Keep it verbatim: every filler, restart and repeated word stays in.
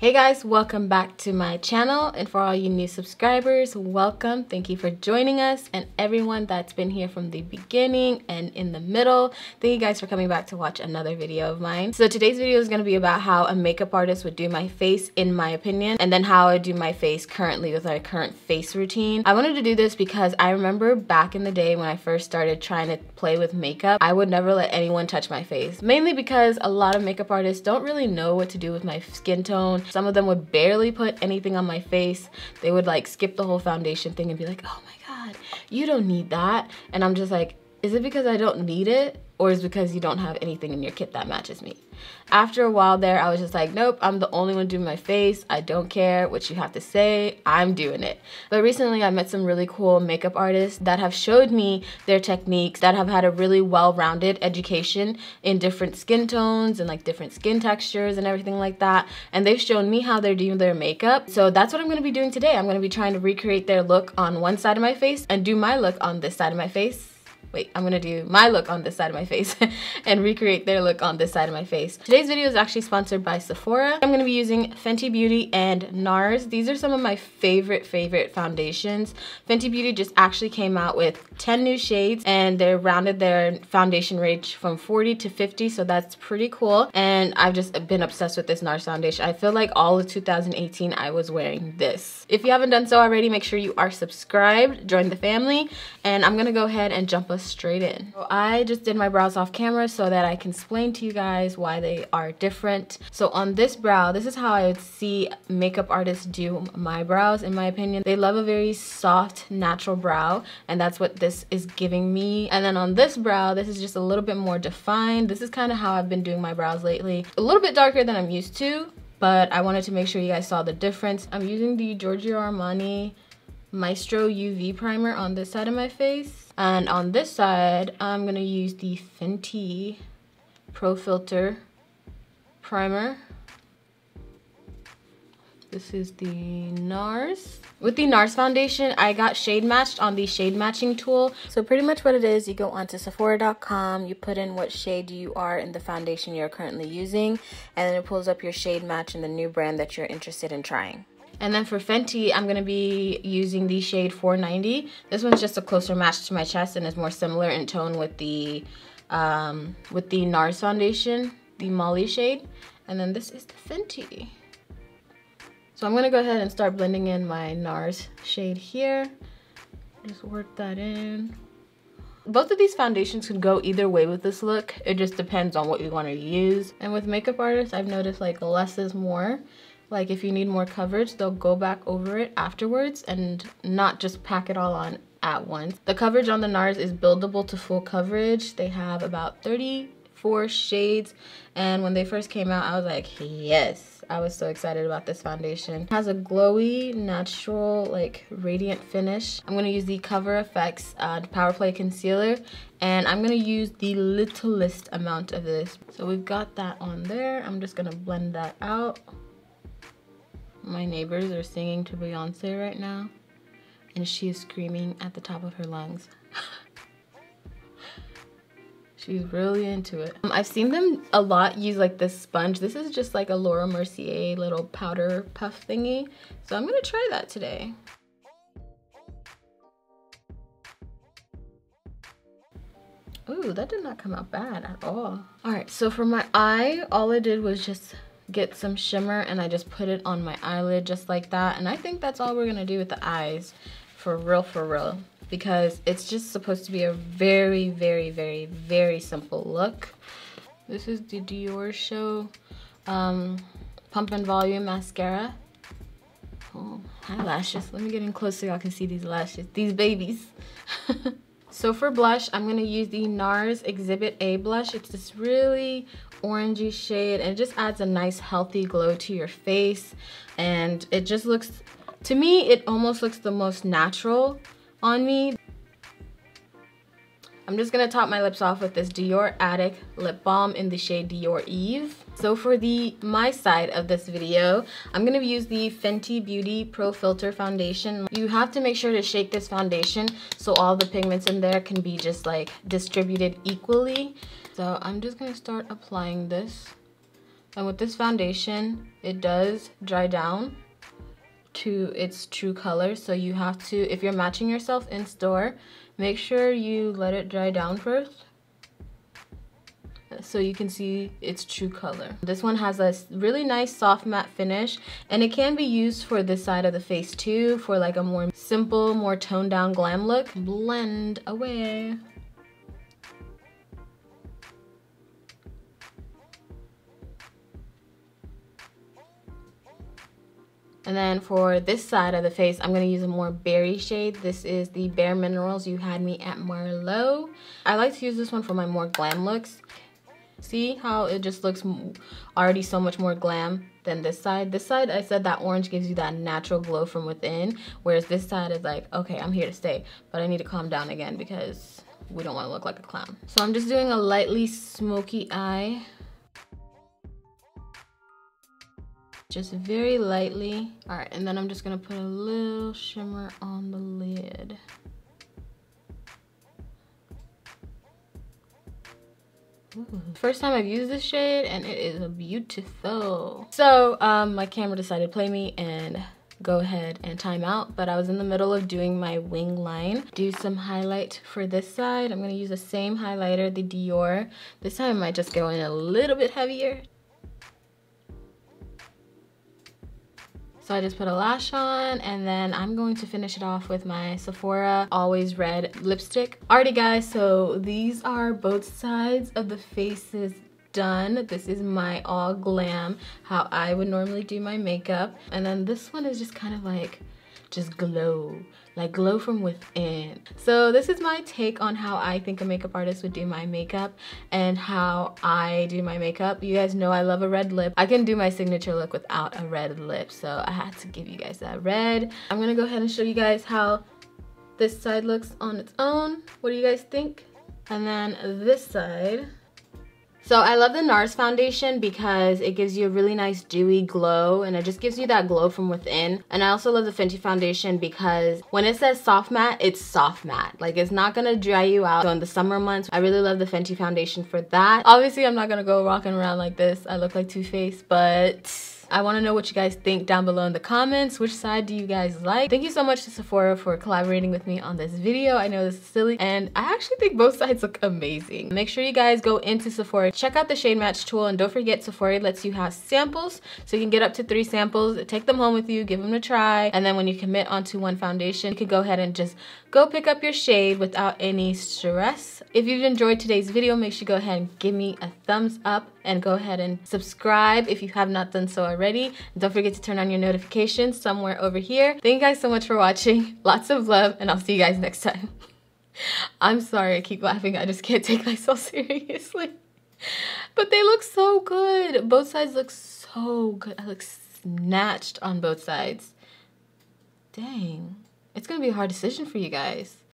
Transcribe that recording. Hey guys, welcome back to my channel, and for all you new subscribers, welcome. Thank you for joining us, and everyone that's been here from the beginning and in the middle, thank you guys for coming back to watch another video of mine. So today's video is going to be about how a makeup artist would do my face in my opinion, and then how I do my face currently with our current face routine. I wanted to do this because I remember back in the day when I first started trying to play with makeup, I would never let anyone touch my face, mainly because a lot of makeup artists don't really know what to do with my skin tone. Some of them would barely put anything on my face. They would like skip the whole foundation thing and be like, oh my God, you don't need that. And I'm just like, is it because I don't need it? Or is it because you don't have anything in your kit that matches me? After a while there, I was just like, nope, I'm the only one doing my face. I don't care what you have to say, I'm doing it. But recently I met some really cool makeup artists that have showed me their techniques, that have had a really well-rounded education in different skin tones and like different skin textures and everything like that. And they've shown me how they're doing their makeup. So that's what I'm gonna be doing today. I'm gonna be trying to recreate their look on one side of my face and do my look on this side of my face. Wait, I'm gonna do my look on this side of my face and recreate their look on this side of my face. Today's video is actually sponsored by Sephora. I'm gonna be using Fenty Beauty and NARS. These are some of my favorite, favorite foundations. Fenty Beauty just actually came out with ten new shades, and they rounded their foundation range from forty to fifty, so that's pretty cool. And I've just been obsessed with this NARS foundation. I feel like all of two thousand eighteen I was wearing this. If you haven't done so already, make sure you are subscribed, join the family, and I'm gonna go ahead and jump straight in. So I just did my brows off camera so that I can explain to you guys why they are different. So on this brow, this is how I would see makeup artists do my brows in my opinion. They love a very soft, natural brow, and that's what this is giving me. And then on this brow, this is just a little bit more defined. This is kind of how I've been doing my brows lately. A little bit darker than I'm used to, but I wanted to make sure you guys saw the difference. I'm using the Giorgio Armani Maestro U V primer on this side of my face, and on this side I'm gonna use the Fenty Pro Filter primer. This is the NARS. With the NARS foundation, I got shade matched on the shade matching tool. So pretty much what it is, you go onto Sephora dot com, you put in what shade you are in the foundation you're currently using, and then it pulls up your shade match and the new brand that you're interested in trying. And then for Fenty, I'm going to be using the shade four ninety. This one's just a closer match to my chest and is more similar in tone with the um, with the NARS foundation, the Molly shade. And then this is the Fenty. So I'm going to go ahead and start blending in my NARS shade here. Just work that in. Both of these foundations could go either way with this look. It just depends on what you want to use. And with makeup artists, I've noticed like less is more. Like if you need more coverage, they'll go back over it afterwards and not just pack it all on at once. The coverage on the NARS is buildable to full coverage. They have about thirty-four shades, and when they first came out I was like, yes, I was so excited about this foundation. It has a glowy, natural, like radiant finish. I'm gonna use the Cover F X uh, Power Play Concealer, and I'm gonna use the littlest amount of this. So we've got that on there. I'm just gonna blend that out. My neighbors are singing to Beyonce right now, and she is screaming at the top of her lungs. She's really into it. Um, I've seen them a lot use like this sponge. This is just like a Laura Mercier little powder puff thingy. So I'm gonna try that today. Ooh, that did not come out bad at all. All right, so for my eye, all I did was just get some shimmer, and I just put it on my eyelid just like that. And I think that's all we're gonna do with the eyes, for real, for real, because it's just supposed to be a very, very, very, very simple look. This is the Dior show um, Pump and Volume mascara. Oh, eyelashes. Let me get in close so y'all can see these lashes, these babies. So for blush, I'm gonna use the NARS Exhibit A blush. It's this really orangey shade, and it just adds a nice healthy glow to your face, and it just looks, to me it almost looks the most natural on me. I'm just gonna top my lips off with this Dior Attic lip balm in the shade Dior Eve. So for the my side of this video, I'm gonna use the Fenty Beauty Pro Filter foundation. You have to make sure to shake this foundation so all the pigments in there can be just like distributed equally. So I'm just gonna start applying this. And with this foundation, it does dry down to its true color, so you have to, if you're matching yourself in store, make sure you let it dry down first so you can see its true color. This one has a really nice soft matte finish, and it can be used for this side of the face too, for like a more simple, more toned down glam look. Blend away. And then for this side of the face, I'm going to use a more berry shade. This is the Bare Minerals You Had Me at Marlowe. I like to use this one for my more glam looks. See how it just looks already so much more glam than this side. This side, I said that orange gives you that natural glow from within, whereas this side is like, okay, I'm here to stay, but I need to calm down again because we don't want to look like a clown. So I'm just doing a lightly smoky eye. Just very lightly. All right, and then I'm just gonna put a little shimmer on the lid. Ooh. First time I've used this shade, and it is beautiful. So um, my camera decided to play me and go ahead and time out, but I was in the middle of doing my wing line. Do some highlight for this side. I'm gonna use the same highlighter, the Dior. This time I might just go in a little bit heavier. So I just put a lash on, and then I'm going to finish it off with my Sephora Always Red lipstick. Alrighty guys, so these are both sides of the faces done. This is my all glam, how I would normally do my makeup. And then this one is just kind of like, just glow, like glow from within. So this is my take on how I think a makeup artist would do my makeup and how I do my makeup. You guys know I love a red lip. I can do my signature look without a red lip, so I had to give you guys that red. I'm gonna go ahead and show you guys how this side looks on its own. What do you guys think? And then this side. So I love the NARS foundation because it gives you a really nice dewy glow, and it just gives you that glow from within. And I also love the Fenty foundation because when it says soft matte, it's soft matte. Like, it's not gonna dry you out. So in the summer months, I really love the Fenty foundation for that. Obviously, I'm not gonna go rocking around like this. I look like Too Faced, but I want to know what you guys think down below in the comments. Which side do you guys like? Thank you so much to Sephora for collaborating with me on this video. I know this is silly, and I actually think both sides look amazing. Make sure you guys go into Sephora, check out the shade match tool, and don't forget Sephora lets you have samples, so you can get up to three samples, take them home with you, give them a try, and then when you commit onto one foundation, you can go ahead and just go pick up your shade without any stress. If you've enjoyed today's video, make sure you go ahead and give me a thumbs up and go ahead and subscribe if you have not done so already. Ready. Don't forget to turn on your notifications somewhere over here. Thank you guys so much for watching. Lots of love, and I'll see you guys next time. I'm sorry I keep laughing. I just can't take myself seriously. But they look so good. Both sides look so good. I look snatched on both sides. Dang. It's going to be a hard decision for you guys.